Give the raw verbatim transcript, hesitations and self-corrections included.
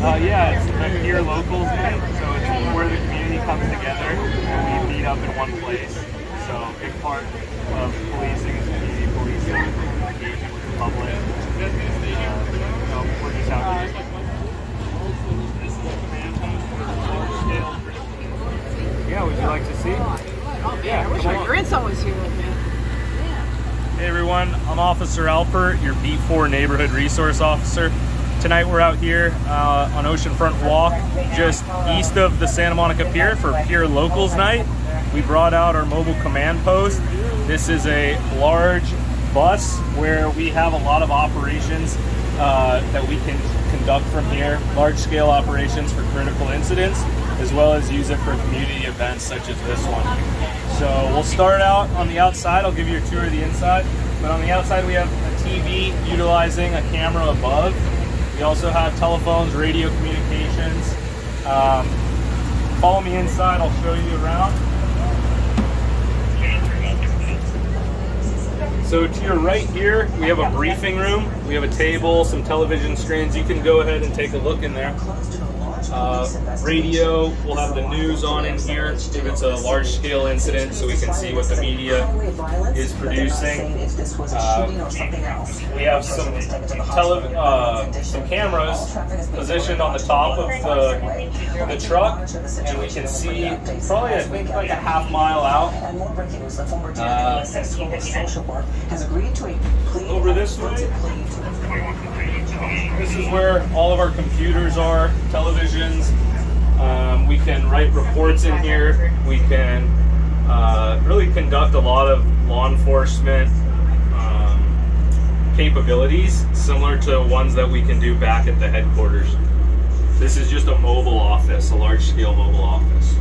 Uh, yeah, it's the Pier Locals Night, so it's where the community comes together and we meet up in one place. So a big part of policing is community policing, engagement with the public. Uh, so we're just out here. Yeah, would you like to see? Oh, yeah, I wish my grandson was here with me. Hey everyone, I'm Officer Alpert, your B four Neighborhood Resource Officer. Tonight we're out here uh, on Oceanfront Walk, just east of the Santa Monica Pier for Pier Locals Night. We brought out our mobile command post. This is a large bus where we have a lot of operations uh, that we can conduct from here, large-scale operations for critical incidents, as well as use it for community events such as this one. So we'll start out on the outside. I'll give you a tour of the inside. But on the outside we have a T V utilizing a camera above. We also have telephones, radio communications. Um, follow me inside, I'll show you around. So to your right here, we have a briefing room. We have a table, some television screens. You can go ahead and take a look in there. Uh, radio, we'll have the news on in here if it's a large-scale incident so we can see what the media is producing. Uh, we have some, tele uh, some cameras positioned on the top of the, the truck, and we can see probably I think like a half mile out. Uh, over this way. This is where all of our computers are, televisions. Um, we can write reports in here. We can uh, really conduct a lot of law enforcement um, capabilities similar to ones that we can do back at the headquarters. This is just a mobile office, a large-scale mobile office.